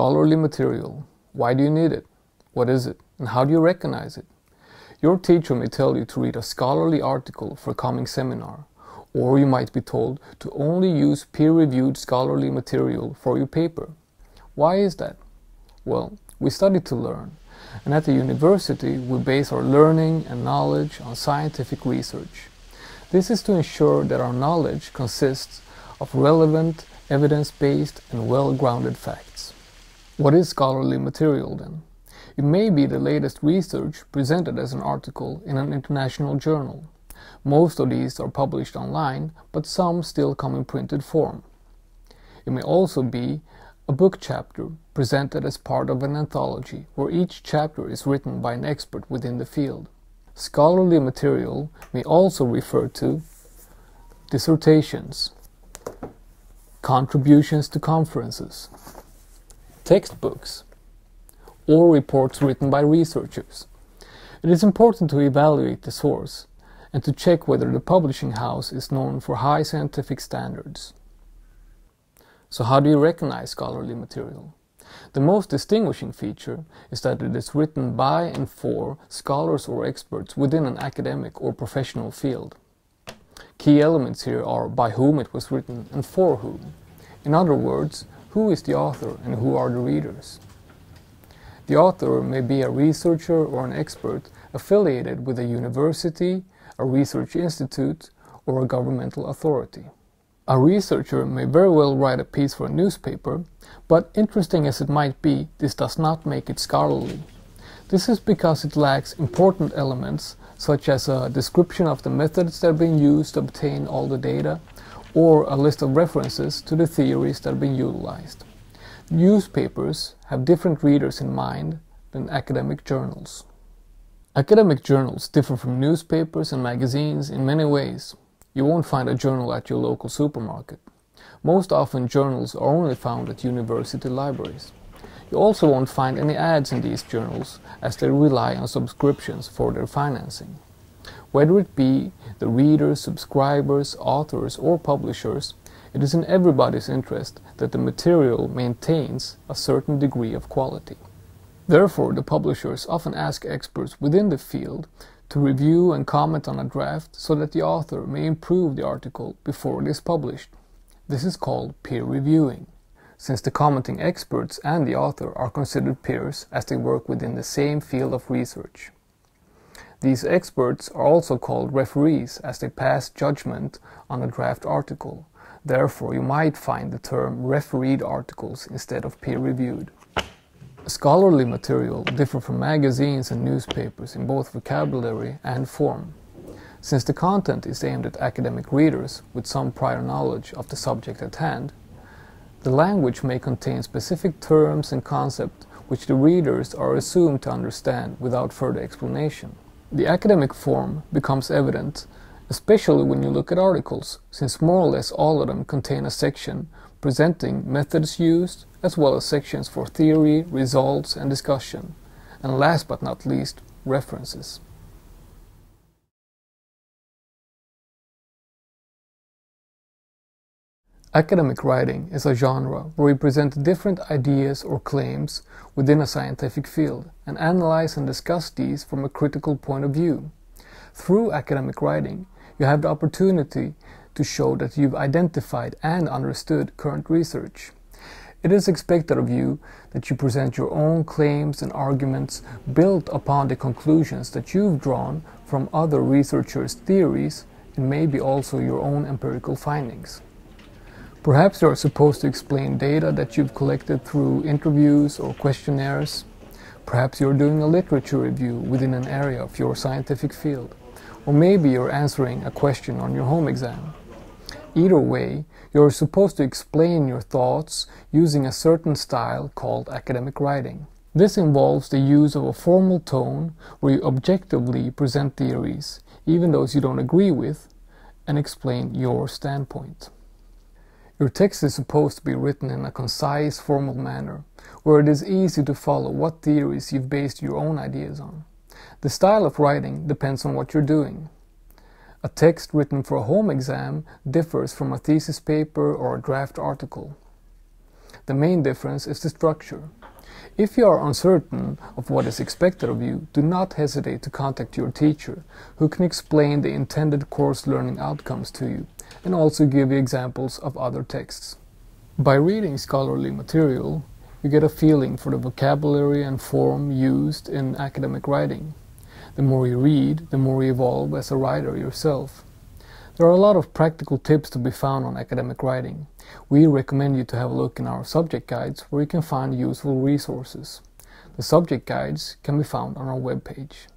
scholarly material. Why do you need it? What is it? And how do you recognize it? Your teacher may tell you to read a scholarly article for a coming seminar, or you might be told to only use peer-reviewed scholarly material for your paper. Why is that? Well, we study to learn, and at the university we base our learning and knowledge on scientific research. This is to ensure that our knowledge consists of relevant, evidence-based and well-grounded facts. What is scholarly material then? It may be the latest research presented as an article in an international journal. Most of these are published online, but some still come in printed form. It may also be a book chapter presented as part of an anthology, where each chapter is written by an expert within the field. Scholarly material may also refer to dissertations, contributions to conferences, textbooks, or reports written by researchers. It is important to evaluate the source and to check whether the publishing house is known for high scientific standards. So how do you recognize scholarly material? The most distinguishing feature is that it is written by and for scholars or experts within an academic or professional field. Key elements here are by whom it was written and for whom. In other words, who is the author and who are the readers? The author may be a researcher or an expert affiliated with a university, a research institute, or a governmental authority. A researcher may very well write a piece for a newspaper, but interesting as it might be, this does not make it scholarly. This is because it lacks important elements such as a description of the methods that have been used to obtain all the data, or a list of references to the theories that have been utilized. Newspapers have different readers in mind than academic journals. Academic journals differ from newspapers and magazines in many ways. You won't find a journal at your local supermarket. Most often journals are only found at university libraries. You also won't find any ads in these journals, as they rely on subscriptions for their financing. Whether it be the readers, subscribers, authors or publishers, it is in everybody's interest that the material maintains a certain degree of quality. Therefore, the publishers often ask experts within the field to review and comment on a draft so that the author may improve the article before it is published. This is called peer reviewing, since the commenting experts and the author are considered peers as they work within the same field of research. These experts are also called referees as they pass judgment on a draft article. Therefore, you might find the term refereed articles instead of peer-reviewed. Scholarly material differ from magazines and newspapers in both vocabulary and form, since the content is aimed at academic readers with some prior knowledge of the subject at hand. The language may contain specific terms and concepts which the readers are assumed to understand without further explanation. The academic form becomes evident, especially when you look at articles, since more or less all of them contain a section presenting methods used, as well as sections for theory, results, and discussion, and last but not least, references. Academic writing is a genre where we present different ideas or claims within a scientific field and analyze and discuss these from a critical point of view. Through academic writing, you have the opportunity to show that you've identified and understood current research. It is expected of you that you present your own claims and arguments built upon the conclusions that you've drawn from other researchers' theories and maybe also your own empirical findings. Perhaps you are supposed to explain data that you've collected through interviews or questionnaires. Perhaps you're doing a literature review within an area of your scientific field. Or maybe you're answering a question on your home exam. Either way, you're supposed to explain your thoughts using a certain style called academic writing. This involves the use of a formal tone where you objectively present theories, even those you don't agree with, and explain your standpoint. Your text is supposed to be written in a concise, formal manner, where it is easy to follow what theories you've based your own ideas on. The style of writing depends on what you're doing. A text written for a home exam differs from a thesis paper or a draft article. The main difference is the structure. If you are uncertain of what is expected of you, do not hesitate to contact your teacher, who can explain the intended course learning outcomes to you, and also give you examples of other texts. By reading scholarly material, you get a feeling for the vocabulary and form used in academic writing. The more you read, the more you evolve as a writer yourself. There are a lot of practical tips to be found on academic writing. We recommend you to have a look in our subject guides, where you can find useful resources. The subject guides can be found on our webpage.